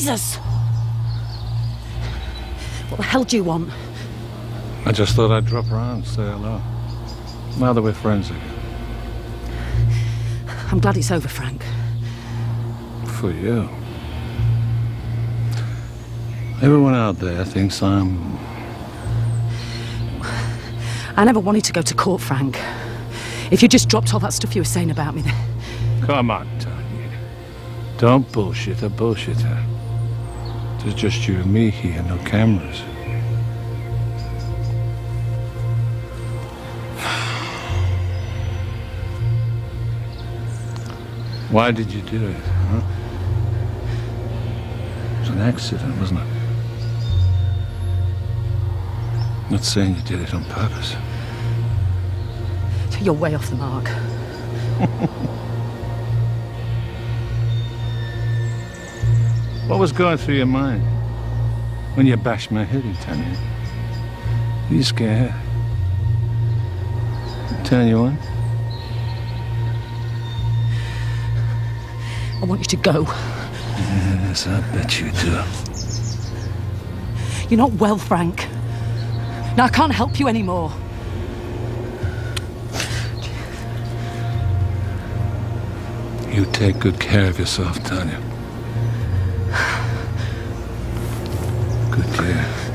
Jesus! What the hell do you want? I just thought I'd drop around and say hello. Now that we're friends again. I'm glad it's over, Frank. For you. Everyone out there thinks I'm... I never wanted to go to court, Frank. If you just dropped all that stuff you were saying about me then... Come on, Tanya. Don't bullshit a bullshitter. There's just you and me here, no cameras. Why did you do it, huh? It was an accident, wasn't it? I'm not saying you did it on purpose. You're way off the mark. What was going through your mind when you bashed my head in, Tanya? Were you scared? I'll tell you what. I want you to go. Yes, I bet you do. You're not well, Frank. Now I can't help you anymore. You take good care of yourself, Tanya. Good care.